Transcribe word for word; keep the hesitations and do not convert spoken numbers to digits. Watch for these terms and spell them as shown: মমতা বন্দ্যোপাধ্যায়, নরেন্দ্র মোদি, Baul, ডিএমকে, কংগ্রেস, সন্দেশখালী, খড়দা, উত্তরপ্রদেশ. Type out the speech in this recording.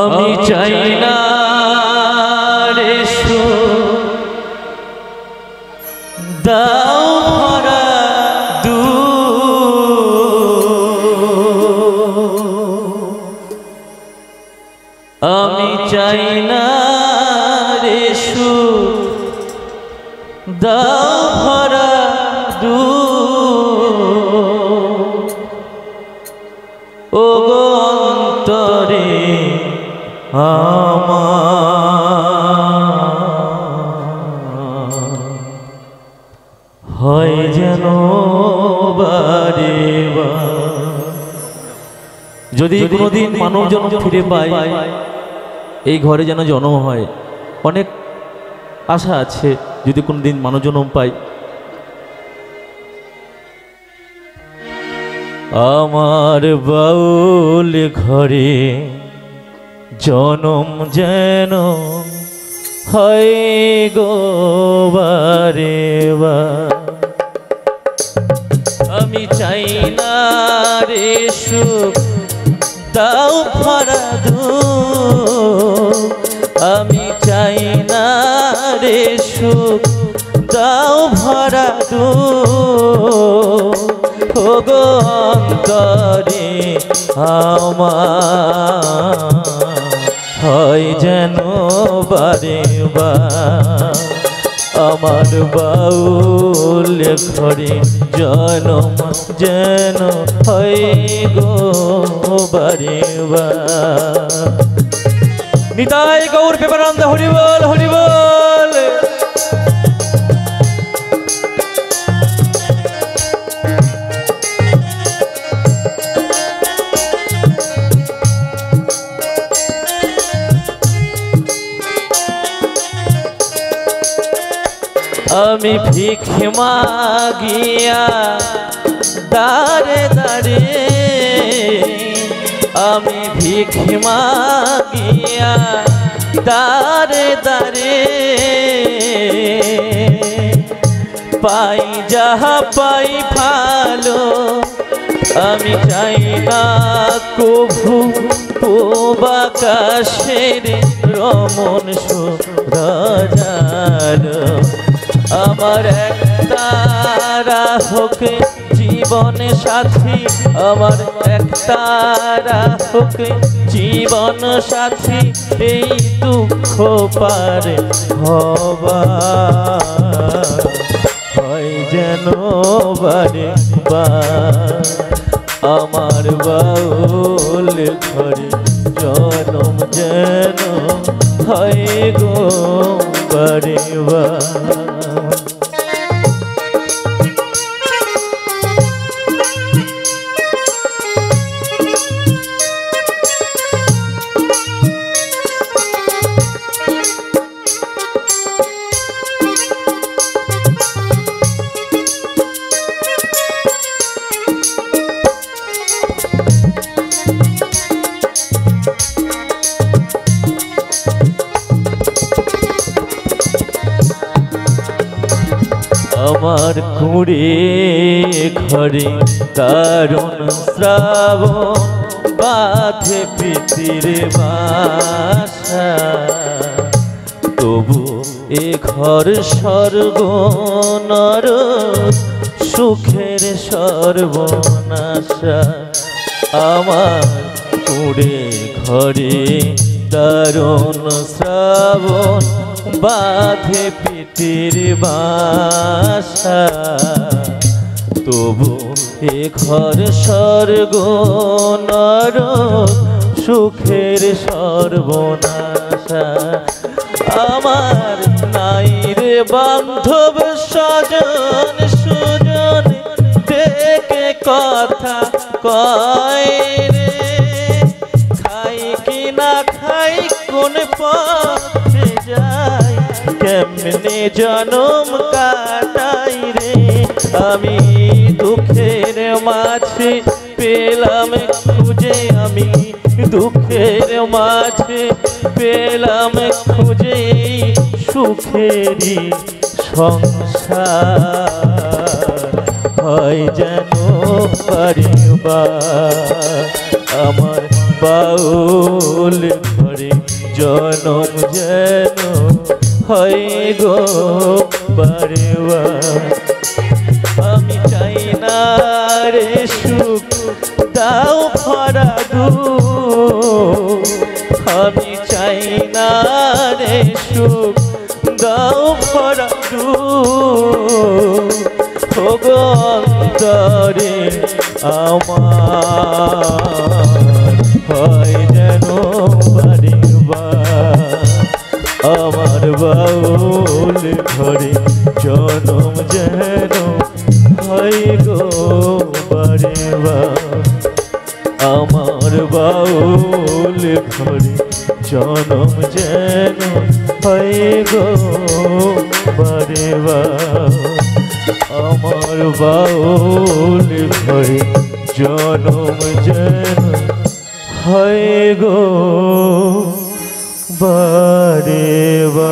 আমি চাই না রে সুখ, দাও ভরা দুঃখ, আমি চাই না রে সুখ, দাও ভরা দুঃখ, ওগো অন্তরে আমার হয় যেন বারে বারে। যদি কোনোদিন মানব জন্ম ফিরে পাই, এই ঘরে যেন জন্ম হয়, অনেক আশা আছে যদি কোনোদিন মানব জন্ম পাই। আমার বাউল ঘরে জনম যেন হয় গো বারে বার, আমি চাই না রে সুখ, দাও ভরা দুঃখ, আমি চাই না রে সুখ, দাও ভরা দুঃখ, ওগো অন্তরে আমার হয় যেন বারে বার। আমার বাউল ঘরে জনম যেন হয় গো বারে বার। নিতাই গৌর প্রেমানন্দ হরি বল হরি বল। আমি ভিখ মাগিয়া দারে দারে, আমি ভিখ মাগিয়া দারে দারে, পাই যাহা পাই ভালো, আমি চাই না কভু বাকাশের রমন সুরজালো। আমার এক তারা হোক জীবন সাথী, আমার এক তারা হোক জীবন সাথী, এই দুঃখ পার হবার হয় যেন বারে বার। আমার বাউল ঘরে জনম যেন হয় গো বারে বার। আমার কুড়ে ঘরে দারুণ শ্রাবণ বাঁধে পিতির বাসা, তবু এ ঘর স্বর্গ নরক সুখের সর্বনাশা। আমার কুড়ে ঘরে দারুণ শ্রাবণ বাঁধে পিতির বাসা, তবু এ ঘর স্বর্গ নরক সুখের সর্বনাশা। আমার নাই রে বান্ধব স্বজন সুজন, দেখে কথা কয় রে, খাই কি না খাই কোন পথে যায়, কেমনে জনম কাটাই রে। আমি দুঃখের মাঝে পেলাম খুঁজে, আমি দুঃখের মাঝে পেলাম খুঁজে সুখেরই সংসার হয় যেন বারে বার। আমার बाउल भरे जनम जेन हई गो बारेवा आमी चाइना रे सुख दाओ भरा गो आमी चाइना रे सुख दाओ भरा गो गो अंतरे आमार हई जानो बारेवा आमार बाउल भरे जनम जेन हई गो बारेवा आमार बाउल भरे जनम जेन हई गो बारेवा आमार बाउल भरे जनम जेन हई गो बारेवा।